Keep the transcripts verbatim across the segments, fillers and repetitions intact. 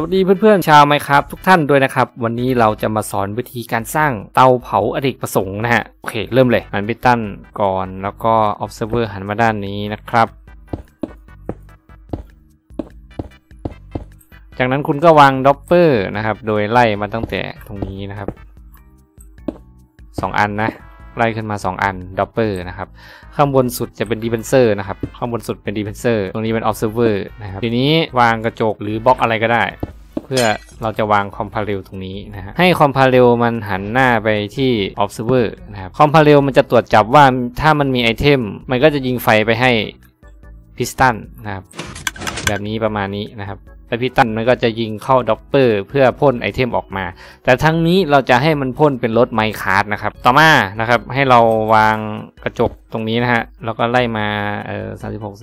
สวัสดีเพื่อนๆชาวไมค์ครับทุกท่านด้วยนะครับวันนี้เราจะมาสอนวิธีการสร้างเตาเผาอเนกประสงค์นะฮะโอเคเริ่มเลยหันไปตั้นก่อนแล้วก็ observer หันมาด้านนี้นะครับจากนั้นคุณก็วางด็อปเปอร์นะครับโดยไล่มาตั้งแต่ตรงนี้นะครับสองอันนะไล่ขึ้นมาสองอันด็อปเปอร์นะครับข้างบนสุดจะเป็นดีเพนเซอร์นะครับข้างบนสุดเป็นดีเพนเซอร์ตรงนี้เป็นออฟเซอร์เวอร์นะครับทีนี้วางกระจกหรือบล็อกอะไรก็ได้เพื่อเราจะวางคอมพาเรลตรงนี้นะฮะให้คอมพาเรลมันหันหน้าไปที่ออฟเซอร์เวอร์นะครับคอมพาเรลมันจะตรวจจับว่าถ้ามันมีไอเทมมันก็จะยิงไฟไปให้พิสตันนะครับแบบนี้ประมาณนี้นะครับแล้วพิสตันมันก็จะยิงเข้าด็อปเปอร์เพื่อพ่นไอเทมออกมาแต่ทั้งนี้เราจะให้มันพ่นเป็นรถไมค์คาร์ทนะครับต่อมานะครับให้เราวางกระจกตรงนี้นะฮะแล้วก็ไล่มาเอ่อสามสิบหก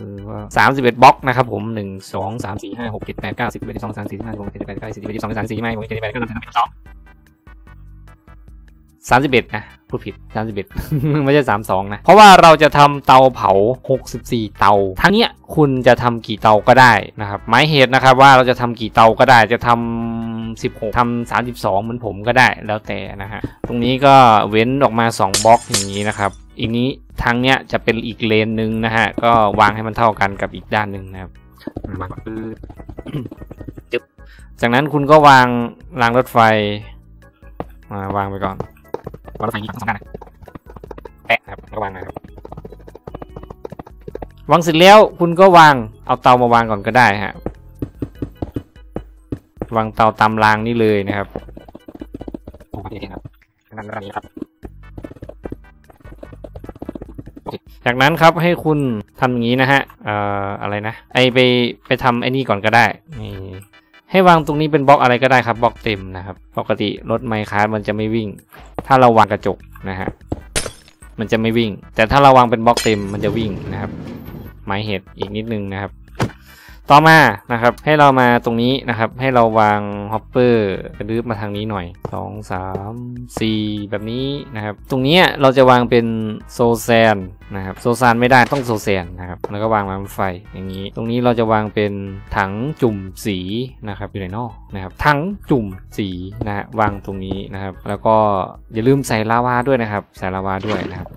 สามสิบเอ็ดบล็อกนะครับผมหนึ่งสองสามสี่ห้าหกเจ็ดแปดเก้าสิบเอ็ดสองสามสี่ห้าหกเจ็ดแปดเก้าสิบเอ็ดสองสามสี่ห้าหกเจ็ดแปดเก้าสิบสองสามสิบเอ็ดนะพูดผิดสามสิบเอ็ดไม่ใช่สามสองนะเพราะว่าเราจะทำเตาเผาหกสิบสี่เตาทั้งเนี้ยคุณจะทำกี่เตาก็ได้นะครับหมายเหตุนะครับว่าเราจะทำกี่เตาก็ได้จะทำสิบหกทำสามสิบสองเหมือนผมก็ได้แล้วแต่นะฮะตรงนี้ก็เว้นออกมาสองบล็อกอย่างนี้นะครับอีกนี้ทางเนี้ยจะเป็นอีกเลนหนึ่งนะฮะก็วางให้มันเท่ากันกับอีกด้านหนึ่งนะครับจากนั้นคุณก็วางรางรถไฟมาวางไปก่อนวางรถไฟนี้สองด้านนะแปะครับก็วางนะครับวางเสร็จแล้วคุณก็วางเอาเตามาวางก่อนก็ได้ฮะวางเตาตามรางนี่เลยนะครับโอเคครับนั่นนี้ครับจากนั้นครับให้คุณทำอย่างนี้นะฮะเอ่ออะไรนะไอไปไปทำไอ้นี่ก่อนก็ได้นี่ให้วางตรงนี้เป็นบล็อกอะไรก็ได้ครับบล็อกเต็มนะครับปกติรถไมค์คาร์ทมันจะไม่วิ่งถ้าเราวางกระจกนะฮะมันจะไม่วิ่งแต่ถ้าเราวางเป็นบล็อกเต็มมันจะวิ่งนะครับหมายเหตุอีกนิดนึงนะครับต่อมานะครับให้เรามาตรงนี้นะครับให้เราวางฮอปเปอร์กระดึ๊บมาทางนี้หน่อยสอง สาม สี่แบบนี้นะครับตรงนี้เราจะวางเป็นโซแซนนะครับโซซานไม่ได้ต้องโซแซนนะครับแล้วก็วางรางไฟอย่างนี้ตรงนี้เราจะวางเป็นถังจุ่มสีนะครับอยู่ในนอกนะครับถังจุ่มสีนะฮะวางตรงนี้นะครับแล้วก็อย่าลืมใส่ลาวาด้วยนะครับใส่ลาวาด้วยนะครับ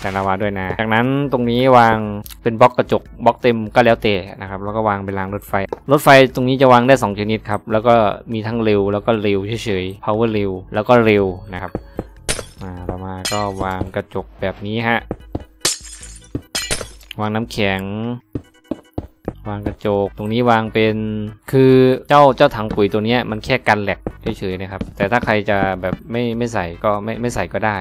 ใส่ลาวาด้วยนะจากนั้นตรงนี้วางเป็นบล็อกกระจกบล็อกเต็มก็แล้วแต่นะครับแล้วก็วางเป็นรางรถไฟรถไฟตรงนี้จะวางได้สองชนิดครับแล้วก็มีทั้งเร็วแล้วก็เร็วเฉยๆ power เร็วแล้วก็เร็วนะครับมาต่อมาก็วางกระจกแบบนี้ฮะวางน้ำแข็งวางกระจกตรงนี้วางเป็นคือเจ้าเจ้าถังปุ๋ยตัวนี้มันแค่กันแหลกเฉยๆนะครับแต่ถ้าใครจะแบบไม่ไม่ใส่ก็ไม่ไม่ใส่ก็ได้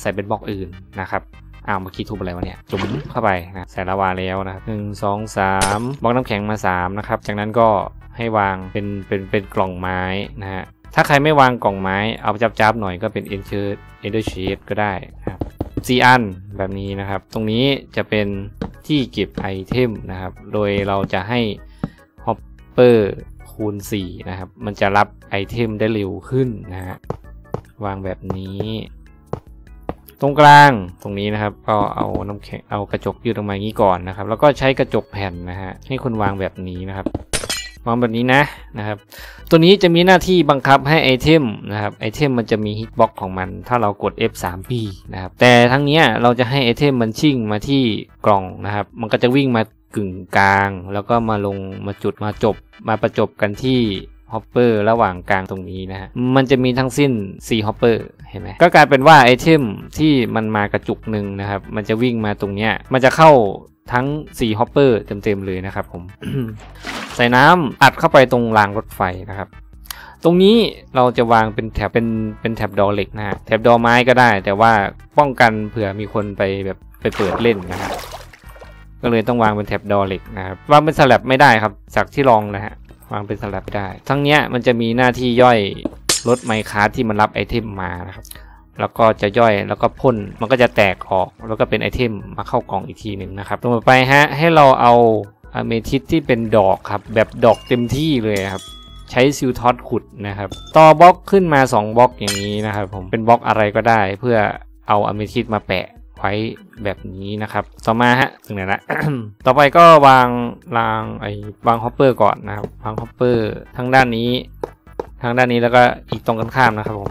ใส่เป็นบล็อกอื่นนะครับอ้าวเมื่อกี้ถูกอะไรวะเนี่ยจุ่มเข้าไปนะใส่ลาวาแล้วนะครับหนึ่งสองสามบล็อกน้ำแข็งมาสามนะครับจากนั้นก็ให้วางเป็นเป็นเป็นกล่องไม้นะฮะถ้าใครไม่วางกล่องไม้เอาจับจับหน่อยก็เป็นเอ็นเชิร์ดเอ็นเดอร์เชิร์ดก็ได้นะครับสี่อันแบบนี้นะครับตรงนี้จะเป็นที่เก็บไอเทมนะครับโดยเราจะให้ฮอปเปอร์คูณสี่นะครับมันจะรับไอเทมได้เร็วขึ้นนะฮะวางแบบนี้ตรงกลางตรงนี้นะครับก็เอาน้ำแข็งเอากระจกยืดออกมาอย่างนี้ก่อนนะครับแล้วก็ใช้กระจกแผ่นนะฮะให้คุณวางแบบนี้นะครับวางแบบนี้นะนะครับตัวนี้จะมีหน้าที่บังคับให้ไอเทมนะครับไอเทมมันจะมีฮิตบ็อกของมันถ้าเรากด เอฟ สาม พี นะครับแต่ทั้งนี้เราจะให้ไอเทมมันชิ่งมาที่กล่องนะครับมันก็จะวิ่งมากึ่งกลางแล้วก็มาลงมาจุดมาจบมาประจบกันที่ฮอปเปอร์ระหว่างกลางตรงนี้นะฮะมันจะมีทั้งสิ้นสี่ฮอปเปอร์เห็นไหมก็กลายเป็นว่าไอเทมที่มันมากระจุกหนึ่งนะครับมันจะวิ่งมาตรงเนี้ยมันจะเข้าทั้งสี่ฮอปเปอร์เต็มๆเลยนะครับผม ใส่น้ำอัดเข้าไปตรงรางรถไฟนะครับตรงนี้เราจะวางเป็นแถบเป็นเป็นแถบดอเหล็กนะฮะแถบดอไม้ก็ได้แต่ว่าป้องกันเผื่อมีคนไปแบบไปเปิดเล่นนะครับก็เลยต้องวางเป็นแถบดอเหล็กนะครับวางเป็นสลับไม่ได้ครับจากที่ลองนะฮะวางเป็นสลับได้ทั้งเนี้ยมันจะมีหน้าที่ย่อยรถไมค์คาร์ทที่มันรับไอเทมมานะครับแล้วก็จะย่อยแล้วก็พ่นมันก็จะแตกออกแล้วก็เป็นไอเทมมาเข้ากล่องอีกทีหนึ่งนะครับต่อไปฮะให้เราเอาอะเมทิสที่เป็นดอกครับแบบดอกเต็มที่เลยครับใช้ซิลท็อตขุดนะครับต่อบล็อกขึ้นมาสองบล็อกอย่างนี้นะครับผมเป็นบล็อกอะไรก็ได้เพื่อเอาอะเมทิสมาแปะไ ว้แบบนี้นะครับต่อมาฮะถึงไหนละ ต่อไปก็วางรางไอ้วางฮอปเปอร์ก่อนนะครับวางฮอปเปอร์ทั้งด้านนี้ทั้งด้านนี้แล้วก็อีกตรงกันข้ามนะครับผม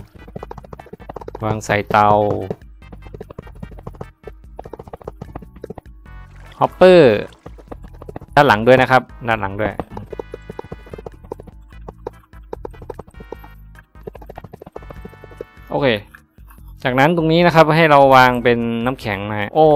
วางใส่เตาฮอปเปอร์ด้านหลังด้วยนะครับด้านหลังด้วยโอเคจากนั้นตรงนี้นะครับให้เราวางเป็นน้ำแข็งนะโอ้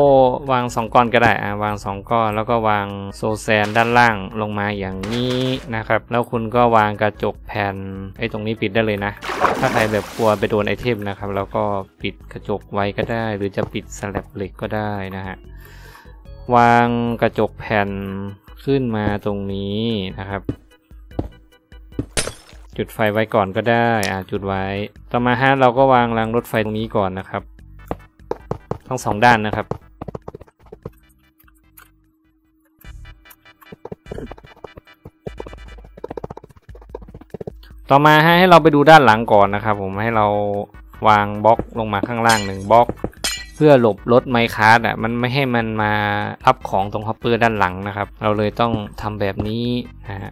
วางสองก้อนก็ได้อ่ะวางสองก้อนแล้วก็วางโซแซนด้านล่างลงมาอย่างนี้นะครับแล้วคุณก็วางกระจกแผ่นไอ้ตรงนี้ปิดได้เลยนะถ้าใครแบบกลัวไปโดนไอเทมนะครับแล้วก็ปิดกระจกไว้ก็ได้หรือจะปิดสลับเหล็กก็ได้นะฮะวางกระจกแผ่นขึ้นมาตรงนี้นะครับจุดไฟไว้ก่อนก็ได้อ่าจุดไว้ต่อมาฮะเราก็วางรางรถไฟตรงนี้ก่อนนะครับทั้งสองด้านนะครับต่อมาฮะให้เราไปดูด้านหลังก่อนนะครับผมให้เราวางบล็อกลงมาข้างล่างหนึ่งบล็อกเพื่อหลบรถไมค์คาร์ทอ่ะมันไม่ให้มันมาทับของตรงฮอปเปอร์ด้านหลังนะครับเราเลยต้องทำแบบนี้นะฮะ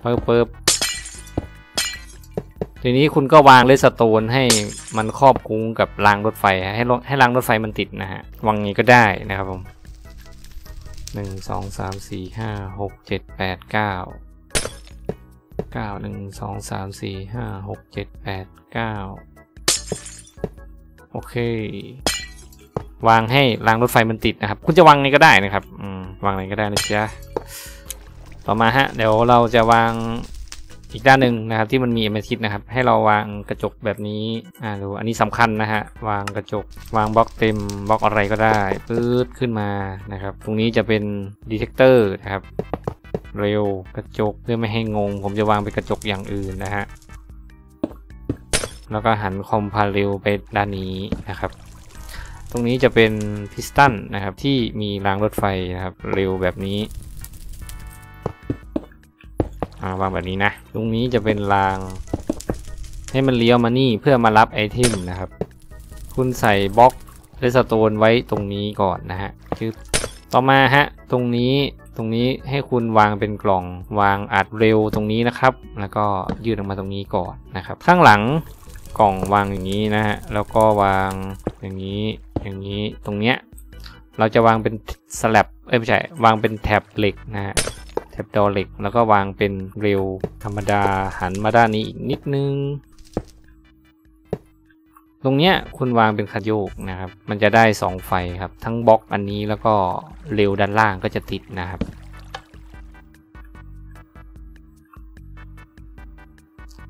เพิ่มเพิ่มทีนี้คุณก็วางเลสโตนให้มันครอบคลุมกับรางรถไฟให้ให้รางรถไฟมันติดนะฮะวางงี้ก็ได้นะครับผมหนึ่งสองสามสี่ห้าหกเจ็ดแปดเก้าเก้าหนึ่งสองสามสี่ห้าหกเจ็ดแปดเก้าโอเควางให้รางรถไฟมันติดนะครับคุณจะวางงี้ก็ได้นะครับอืมวางงี้ก็ได้นะจ๊ะต่อมาฮะเดี๋ยวเราจะวางอีกด้านหนึ่งนะครับที่มันมีแอมทิสนะครับให้เราวางกระจกแบบนี้อ่าดูอันนี้สำคัญนะฮะวางกระจกวางบล็อกเต็มบล็อกอะไรก็ได้ปื๊ดขึ้นมานะครับตรงนี้จะเป็นดีเทคเตอร์นะครับเร็วกระจกเพื่อไม่ให้งงผมจะวางเป็นกระจกอย่างอื่นนะฮะแล้วก็หันคอมพาเรลไปด้านนี้นะครับตรงนี้จะเป็นพิสตันนะครับที่มีรางรถไฟนะครับเร็วแบบนี้วางแบบนี้นะตรงนี้จะเป็นรางให้มันเลี้ยวมานี่เพื่อมารับไอเทมนะครับคุณใส่บล็อกเรสโตนไว้ตรงนี้ก่อนนะฮะคือต่อมาฮะตรงนี้ตรงนี้ให้คุณวางเป็นกล่องวางอัดเร็วตรงนี้นะครับแล้วก็ยืดออกมาตรงนี้ก่อนนะครับข้างหลังกล่องวางอย่างนี้นะฮะแล้วก็วางอย่างนี้อย่างนี้ตรงเนี้ยเราจะวางเป็นสลับเอ้ยไม่ใช่วางเป็นแถบเหล็กนะฮะแถบดอเหล็กแล้วก็วางเป็นเร็วธรรมดาหันมาด้านนี้อีกนิดนึงตรงเนี้ยคุณวางเป็นคันโยกนะครับมันจะได้สองไฟครับทั้งบล็อกอันนี้แล้วก็เร็วด้านล่างก็จะติดนะครับ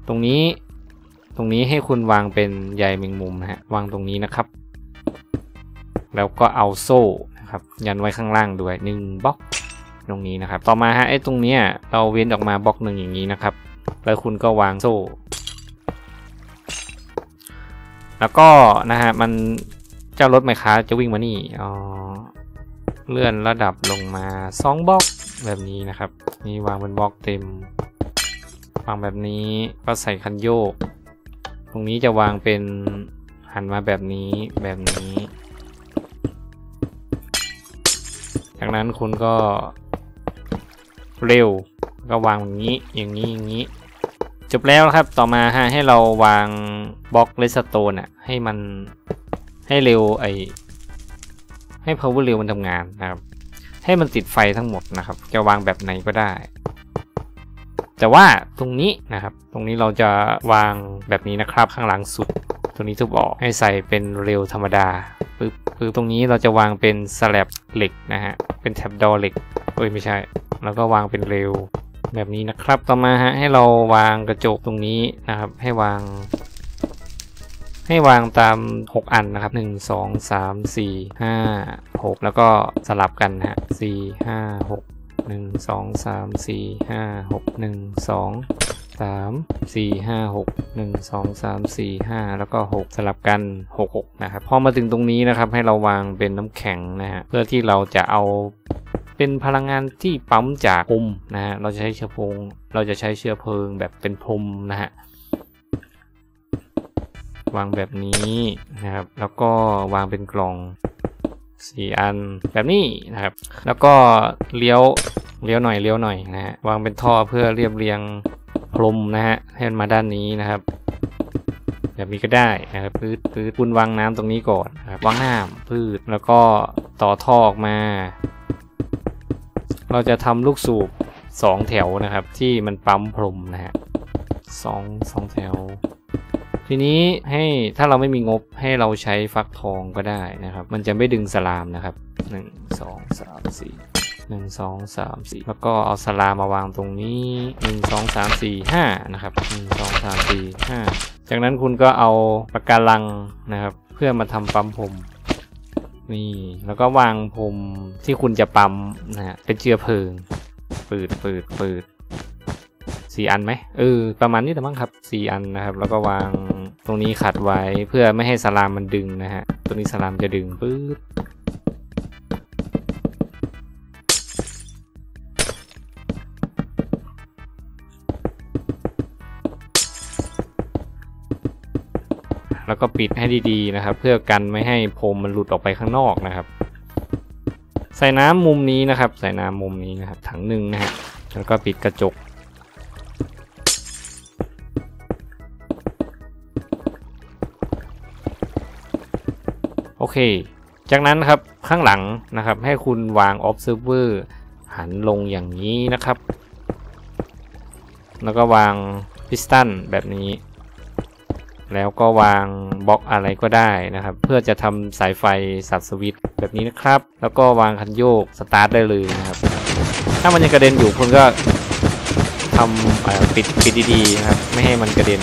ตรงนี้ตรงนี้ให้คุณวางเป็นใยแมงมุมนะฮะวางตรงนี้นะครับแล้วก็เอาโซ่นะครับยันไว้ข้างล่างด้วยหนึ่งบล็อกตรงนี้นะครับต่อมาฮะไอ้ตรงเนี้ยเราเว้นออกมาบล็อกหนึ่งอย่างนี้นะครับแล้วคุณก็วางโซ่แล้วก็นะฮะมันเจ้ารถไมค์คาร์ทจะวิ่งมานี่อ๋อเลื่อนระดับลงมาสองบล็อกแบบนี้นะครับนี่วางเป็นบล็อกเต็มวางแบบนี้ก็ใส่คันโยกตรงนี้จะวางเป็นหันมาแบบนี้แบบนี้จากนั้นคุณก็เร็วก็วางอย่างนี้อย่างนี้อย่างนี้จบแล้วครับต่อมาฮะให้เราวางบล็อกเลสโตนอ่ะให้มันให้เร็วไอให้พาวเวอร์เร็วมันทำงานนะครับให้มันติดไฟทั้งหมดนะครับจะวางแบบไหนก็ได้แต่ว่าตรงนี้นะครับตรงนี้เราจะวางแบบนี้นะครับข้างหลังสุดตรงนี้ทุบออกให้ใส่เป็นเร็วธรรมดาปึ๊บปึ๊บตรงนี้เราจะวางเป็นสแลบเหล็กนะฮะเป็นแถบดอเหล็กเอ้ยไม่ใช่แล้วก็วางเป็นเร็วแบบนี้นะครับต่อมาฮะให้เราวางกระจกตรงนี้นะครับให้วางให้วางตามหกอันนะครับหนึ่ง สอง สาม สี่ ห้า หกแล้วก็สลับกันฮะสี่ ห้า หก หนึ่ง สอง สาม สี่ ห้า หก หนึ่ง สอง สาม สี่ ห้า หก หนึ่ง สอง สาม สี่ ห้าแล้วก็หกสลับกันหก หกนะครับพอมาถึงตรงนี้นะครับให้เราวางเป็นน้ำแข็งนะฮะเพื่อที่เราจะเอาเป็นพลังงานที่ปั๊มจากพรมนะฮะเราจะใช้เชื้อเพลิงเราจะใช้เชื้อเพลิงแบบเป็นพรมนะฮะ วางแบบนี้นะครับแล้วก็วางเป็นกล่องสี่อันแบบนี้นะครับแล้วก็เลี้ยวเลี้ยวหน่อยเลี้ยวหน่อยนะฮะวางเป็นท่อเพื่อเรียบเรียงพรมนะฮะให้มันมาด้านนี้นะครับแบบนี้ก็ได้นะครับพื้นพื้นปูนวางน้ำตรงนี้ก่อนนะครับวางน้ำพืชแล้วก็ต่อท่อออกมาเราจะทำลูกสูบสองแถวนะครับที่มันปั๊มพรมนะฮะสองสองแถวทีนี้ให้ถ้าเราไม่มีงบให้เราใช้ฟักทองก็ได้นะครับมันจะไม่ดึงสลามนะครับหนึ่งสองสามสี่หนึ่งสองสามสี่แล้วก็เอาสลามมาวางตรงนี้หนึ่งสองสามสี่ห้านะครับหนึ่งสองสามสี่ห้าจากนั้นคุณก็เอาปะการังนะครับเพื่อมาทำปั๊มพรมนี่แล้วก็วางพรมที่คุณจะปั๊มนะฮะเป็นเชื้อเพลิงปืดปืดปืดสี่อันไหมเออประมาณนี้แต่มั้งครับสี่อันนะครับแล้วก็วางตรงนี้ขัดไว้เพื่อไม่ให้สลามมันดึงนะฮะตัวนี้สลามจะดึงปื๊ดแล้วก็ปิดให้ดีๆนะครับเพื่อกันไม่ให้พรมมันหลุดออกไปข้างนอกนะครับใส่น้ำมุมนี้นะครับใส่น้ำมุมนี้นะครับถังหนึ่งนะฮะแล้วก็ปิดกระจกโอเคจากนั้นครับข้างหลังนะครับให้คุณวาง observer หันลงอย่างนี้นะครับแล้วก็วาง piston แบบนี้แล้วก็วางบล็อกอะไรก็ได้นะครับเพื่อจะทำสายไฟสับสวิตช์แบบนี้นะครับแล้วก็วางคันโยกสตาร์ทได้เลยนะครับถ้ามันยังกระเด็นอยู่คุณก็ทำปิดปิดดีๆนะครับไม่ให้มันกระเด็น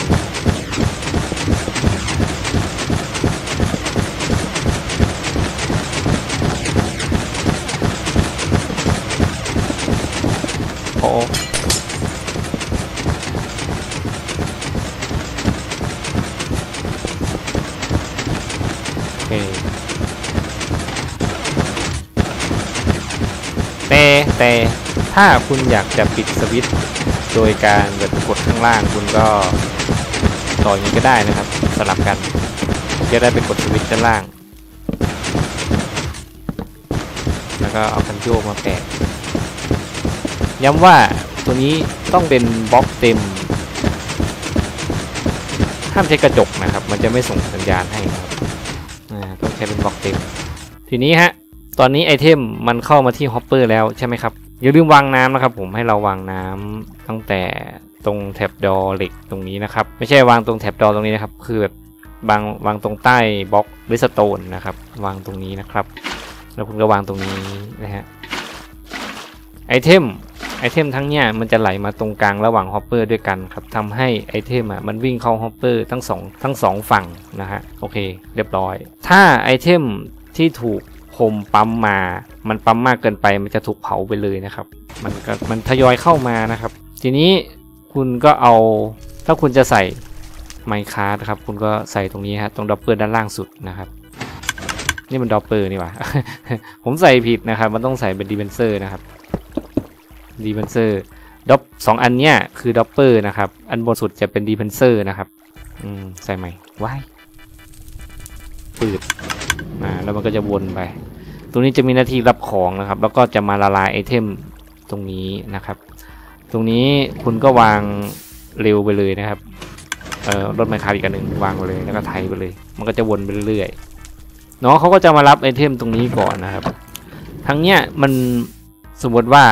โอ้แต่แต่ถ้าคุณอยากจะปิดสวิตช์โดยการแบบกดข้างล่างคุณก็ต่ออย่างนี้ก็ได้นะครับสลับกันจะได้ไปกดสวิตช์ด้านล่างแล้วก็เอาคันโยกมาแปะย้ำว่าตัวนี้ต้องเป็นบล็อกเต็มห้ามใช้กระจกนะครับมันจะไม่ส่งสัญญาณให้ครับต้องใช้เป็นบล็อกเต็มทีนี้ฮะตอนนี้ไอเทมมันเข้ามาที่ฮอปเปอร์แล้วใช่ไหมครับอย่าลืมวางน้ำนะครับผมให้เราวางน้ำตั้งแต่ตรงแถบดอเหล็กตรงนี้นะครับไม่ใช่วางตรงแถบดอตรงนี้นะครับคือแบบวางวางตรงใต้บล็อกริสโตนนะครับวางตรงนี้นะครับแล้วคุณก็วางตรงนี้นะฮะไอเทมไอเทมทั้งเนี้ยมันจะไหลมาตรงกลางระหว่างฮอปเปอร์ด้วยกันครับทำให้ไอเทมอ่ะมันวิ่งเข้าฮอปเปอร์ทั้งสองทั้งสองฝั่งนะฮะโอเคเรียบร้อยถ้าไอเทมที่ถูกพรมปั๊มมามันปั๊มมากเกินไปมันจะถูกเผาไปเลยนะครับมันก็มันทยอยเข้ามานะครับทีนี้คุณก็เอาถ้าคุณจะใส่ไมค์คาร์ดครับคุณก็ใส่ตรงนี้ฮะตรงดอปเปอร์ด้านล่างสุดนะครับนี่มันดอปเปอร์นี่หว่า ผมใส่ผิดนะครับมันต้องใส่เป็นดีเวนเซอร์นะครับดีเวนเซอร์ดอปสองอันเนี้ยคือดอปเปอร์นะครับอันบนสุดจะเป็นดีเวนเซอร์นะครับอืมใส่ไหมว้ายปืดอ่าแล้วมันก็จะวนไปตรงนี้จะมีหน้าที่รับของนะครับแล้วก็จะมาละลายไอเทมตรงนี้นะครับตรงนี้คุณก็วางเร็วไปเลยนะครับเอ่อรถไมค์คาร์อีกอันหนึ่งวางไปเลยแล้วก็ไถไปเลยมันก็จะวนไปเรื่อยๆน้องเขาก็จะมารับไอเทมตรงนี้ก่อนนะครับทั้งเนี้ยมันสมมติว่า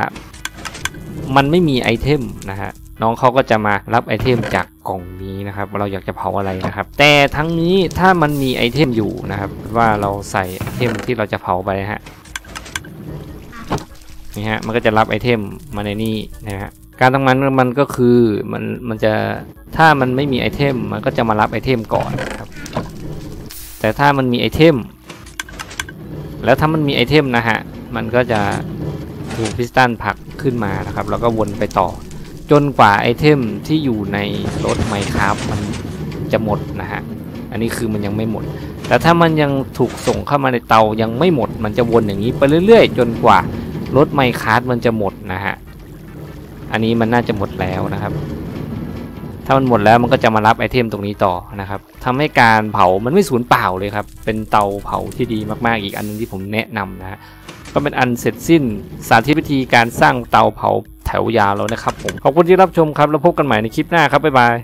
มันไม่มีไอเทมนะฮะน้องเขาก็จะมารับไอเทมจากกล่องนี้นะครับว่าเราอยากจะเผาอะไรนะครับแต่ทั้งนี้ถ้ามันมีไอเทมอยู่นะครับว่าเราใส่ไอเทมที่เราจะเผาไปนะฮะนี่ฮะมันก็จะรับไอเทมมาในนี้นะฮะการทำงานมันก็คือมันมันจะถ้ามันไม่มีไอเทมมันก็จะมารับไอเทมก่อนนะครับแต่ถ้ามันมีไอเทมแล้วถ้ามันมีไอเทมนะฮะมันก็จะถูกพิสตันผลักขึ้นมานะครับแล้วก็วนไปต่อจนกว่าไอเทมที่อยู่ในรถไมค์คาร์มันจะหมดนะฮะอันนี้คือมันยังไม่หมดแต่ถ้ามันยังถูกส่งเข้ามาในเตายังไม่หมดมันจะวนอย่างนี้ไปเรื่อยๆจนกว่ารถไมค์คาร์มันจะหมดนะฮะอันนี้มันน่าจะหมดแล้วนะครับ ถ้ามันหมดแล้วมันก็จะมารับไอเทมตรงนี้ต่อนะครับทำให้การเผามันไม่สูญเปล่าเลยครับเป็นเตาเผาที่ดีมากๆอีกอันนึงที่ผมแนะนำนะก็เป็นอันเสร็จสิ้นสาธิตวิธีการสร้างเตาเผาแถวยาวแล้วนะครับผมขอบคุณที่รับชมครับแล้วพบกันใหม่ในคลิปหน้าครับบ๊ายบาย